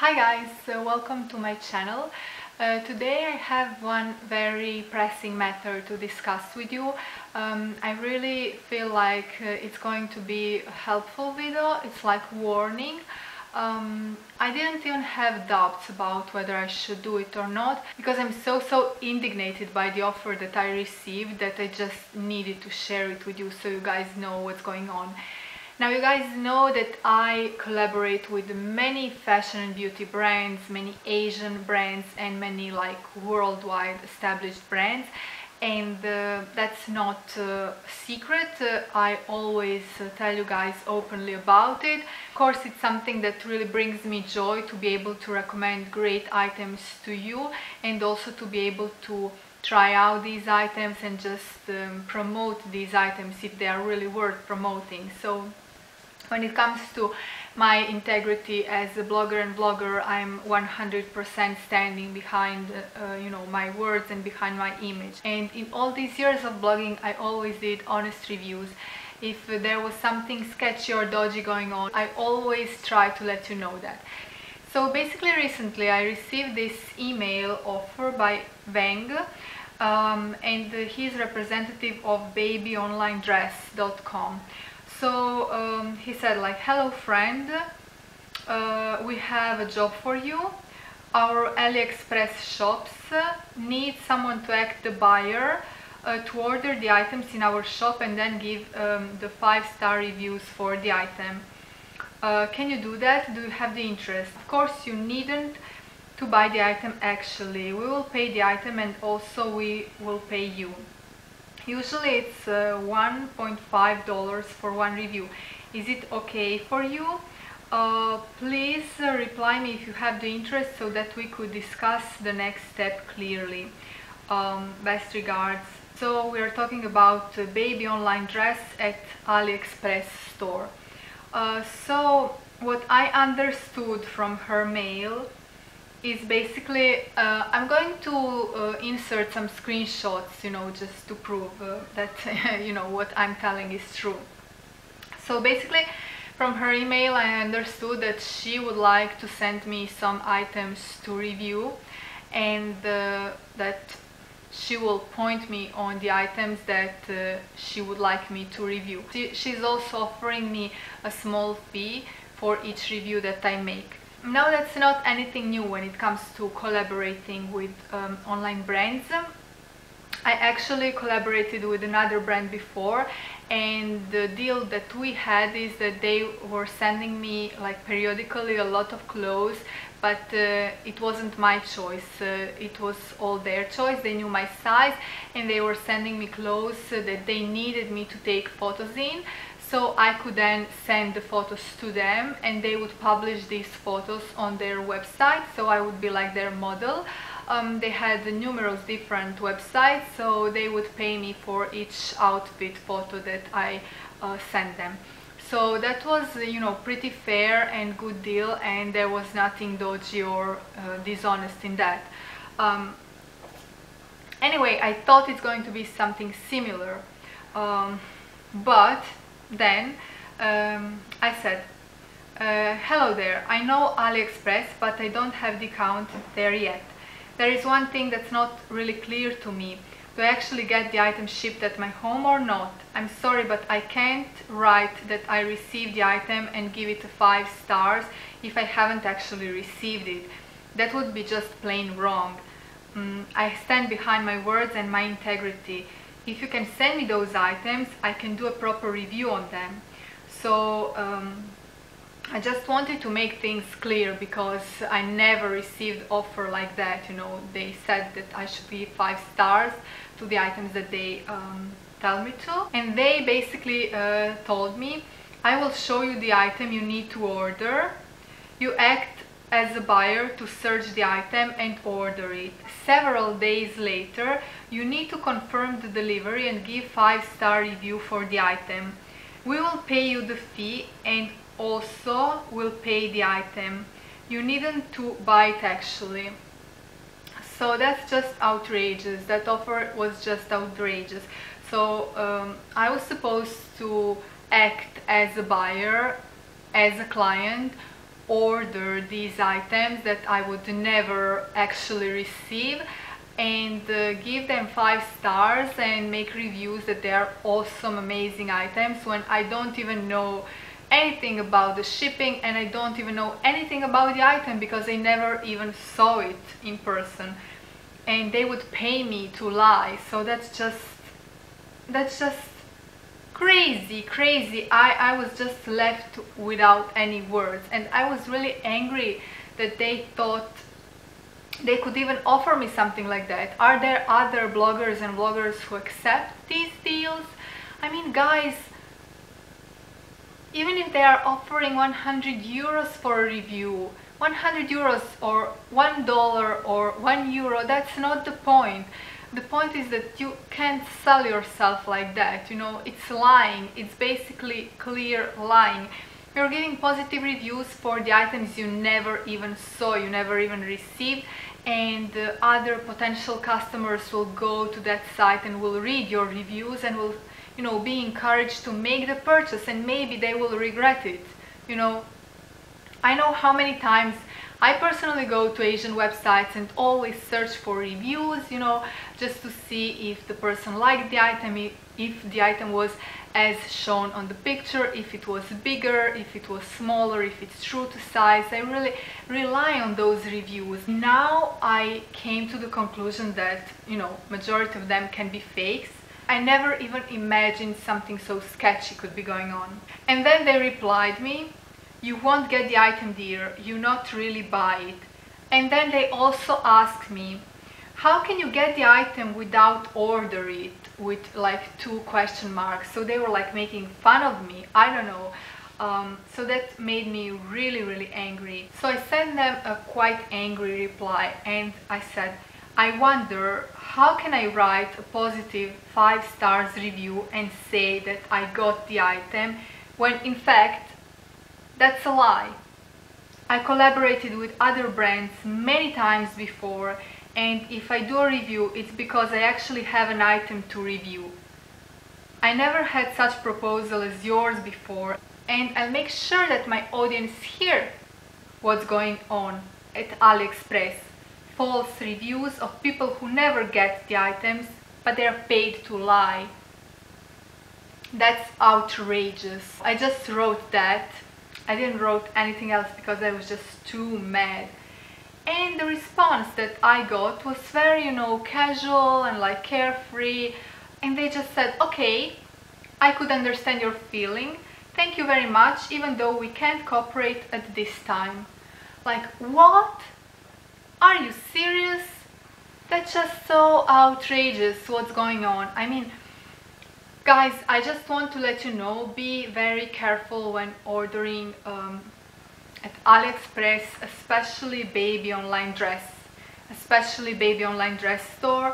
Hi guys, welcome to my channel. Today I have one very pressing matter to discuss with you. I really feel like it's going to be a helpful video. It's like warning. I didn't even have doubts about whether I should do it or not, because I'm so indignated by the offer that I received that I just needed to share it with you so you guys know what's going on. Now, you guys know that I collaborate with many fashion and beauty brands, many Asian brands and many like worldwide established brands, and that's not a secret. I always tell you guys openly about it. Of course, it's something that really brings me joy to be able to recommend great items to you and also to be able to try out these items and just promote these items if they are really worth promoting. So when it comes to my integrity as a blogger and vlogger, I'm 100% standing behind you know, my words and behind my image. And in all these years of blogging, I always did honest reviews. If there was something sketchy or dodgy going on, I always try to let you know that. So basically, recently I received this email offer by Wang, and he's representative of babyonlinedress.com. So he said like, hello friend, we have a job for you. Our AliExpress shops need someone to act the buyer, to order the items in our shop and then give the 5-star reviews for the item. Can you do that? Do you have the interest? Of course, you needn't to buy the item actually. We will pay the item and also we will pay you. Usually it's $1.50 for one review. Is it okay for you? Please reply me if you have the interest so that we could discuss the next step clearly. Best regards. So we are talking about baby online dress at AliExpress store. So what I understood from her mail is basically, I'm going to insert some screenshots, you know, just to prove that, you know, what I'm telling is true. So basically, from her email I understood that she would like to send me some items to review and that she will point me on the items that she would like me to review. She's also offering me a small fee for each review that I make. Now, that's not anything new when it comes to collaborating with online brands. I actually collaborated with another brand before, and the deal that we had is that they were sending me like periodically a lot of clothes, but it wasn't my choice. It was all their choice. They knew my size and they were sending me clothes that they needed me to take photos in. So I could then send the photos to them and they would publish these photos on their website. So I would be like their model. They had numerous different websites, so they would pay me for each outfit photo that I sent them. So that was, you know, pretty fair and good deal, and there was nothing dodgy or dishonest in that. Anyway, I thought it's going to be something similar, but then I said, hello there, I know AliExpress, but I don't have the account there yet. There is one thing that's not really clear to me. Do I actually get the item shipped at my home or not? I'm sorry, but I can't write that I received the item and give it 5 stars if I haven't actually received it. That would be just plain wrong. I stand behind my words and my integrity. If you can send me those items, I can do a proper review on them. So I just wanted to make things clear, because I never received offer like that, you know. They said that I should be 5 stars to the items that they tell me to. And they basically told me, I will show you the item you need to order. You act as a buyer to search the item and order it. Several days later, you need to confirm the delivery and give 5-star review for the item. We will pay you the fee and also will pay the item. You needn't to buy it actually. So that's just outrageous. That offer was just outrageous. So I was supposed to act as a buyer, as a client, order these items that I would never actually receive, and give them 5 stars and make reviews that they are awesome, amazing items, when I don't even know anything about the shipping and I don't even know anything about the item because I never even saw it in person, and they would pay me to lie. So that's just crazy. I was just left without any words, and I was really angry that they thought they could even offer me something like that. Are there other bloggers and vloggers who accept these deals? I mean, guys, even if they are offering 100 euros for a review, 100 euros or $1 or €1, that's not the point. The point is that you can't sell yourself like that, you know, it's lying, it's basically clear lying. You're giving positive reviews for the items you never even saw, you never even received, and other potential customers will go to that site and will read your reviews and will, you know, be encouraged to make the purchase, and maybe they will regret it, you know. I know how many times I personally go to Asian websites and always search for reviews, you know, just to see if the person liked the item, if the item was as shown on the picture, if it was bigger, if it was smaller, if it's true to size. I really rely on those reviews. Now I came to the conclusion that, you know, majority of them can be fakes. I never even imagined something so sketchy could be going on. And then they replied me, "You won't get the item, dear, you not really buy it." And then they also asked me, "How can you get the item without order it?" with like 2 question marks. So they were like making fun of me, I don't know. So that made me really, really angry. So I sent them a quite angry reply and I said, "I wonder how can I write a positive 5 stars review and say that I got the item when in fact that's a lie. I collaborated with other brands many times before, and if I do a review, it's because I actually have an item to review. I never had such proposal as yours before, and I'll make sure that my audience hear what's going on at AliExpress. False reviews of people who never get the items, but they are paid to lie. That's outrageous." I just wrote that. I didn't wrote anything else because I was just too mad. And the response that I got was very, you know, casual and like carefree. And they just said, "Okay, I could understand your feeling. Thank you very much, even though we can't cooperate at this time." Like, what? Are you serious? That's just so outrageous what's going on. I mean, guys, I just want to let you know, be very careful when ordering at AliExpress, especially Baby Online Dress, especially Baby Online Dress store.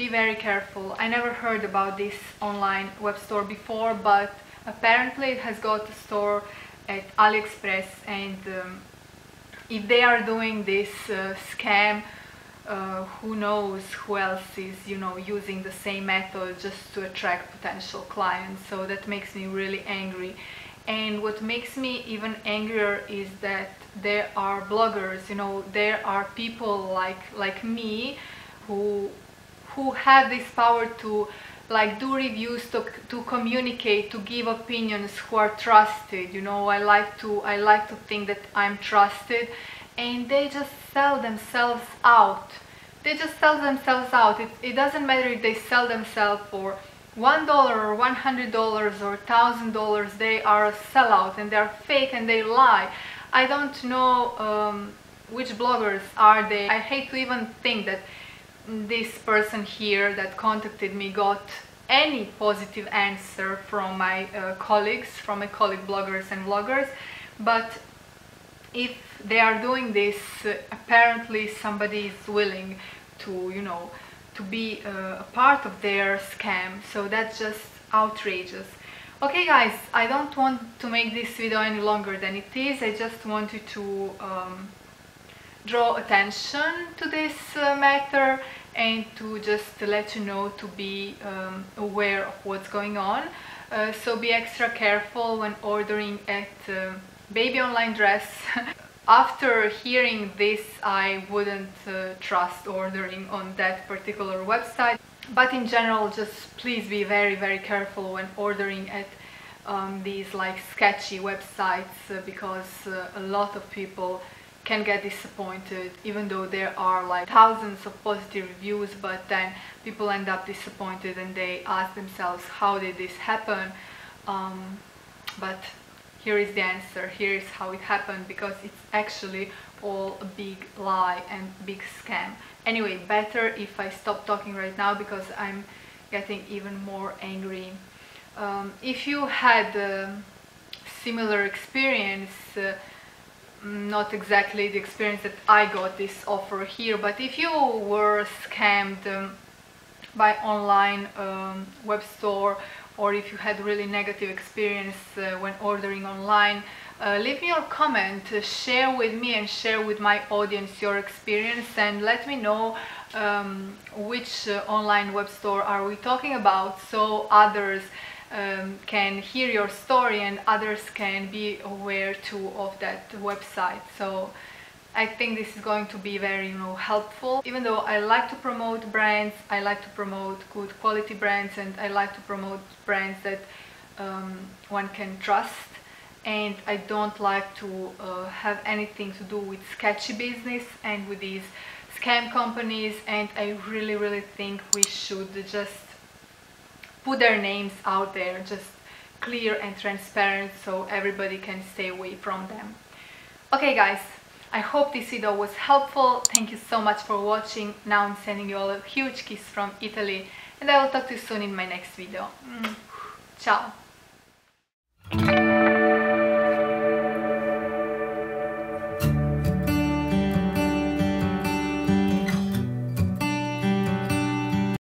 Be very careful. I never heard about this online web store before, but apparently it has got a store at AliExpress, and if they are doing this scam, who knows who else is, you know, using the same method just to attract potential clients. So that makes me really angry. And what makes me even angrier is that there are bloggers, you know, there are people like me who have this power to like do reviews, to communicate, to give opinions, who are trusted, you know. I like to think that I'm trusted, and they just sell themselves out. It doesn't matter if they sell themselves for $1 or $100 or $1,000, they are a sellout and they are fake and they lie. I don't know which bloggers are they. I hate to even think that this person here that contacted me got any positive answer from my colleagues, from my colleague bloggers and vloggers, but if they are doing this, apparently somebody is willing to, you know, to be a part of their scam. So that's just outrageous. Okay guys, I don't want to make this video any longer than it is. I just wanted to draw attention to this matter and to just let you know to be aware of what's going on. So be extra careful when ordering at Baby online dress. After hearing this, I wouldn't trust ordering on that particular website. But in general, just please be very, very careful when ordering at these like sketchy websites, because a lot of people can get disappointed, even though there are like thousands of positive reviews, but then people end up disappointed and they ask themselves, how did this happen? But here is the answer, here is how it happened, because it's actually all a big lie and big scam. Anyway, better if I stop talking right now, because I'm getting even more angry. If you had similar experience, not exactly the experience that I got this offer here, but if you were scammed by online web store, or if you had really negative experience when ordering online, leave me your comment, share with me and share with my audience your experience, and let me know which online web store are we talking about, so others can hear your story and others can be aware too of that website. So I think this is going to be very, helpful. Even though I like to promote brands, I like to promote good quality brands, and I like to promote brands that one can trust, and I don't like to have anything to do with sketchy business and with these scam companies, and I really think we should just put their names out there, just clear and transparent, so everybody can stay away from them. Okay guys, I hope this video was helpful. Thank you so much for watching. Now I'm sending you all a huge kiss from Italy, and I will talk to you soon in my next video. Ciao!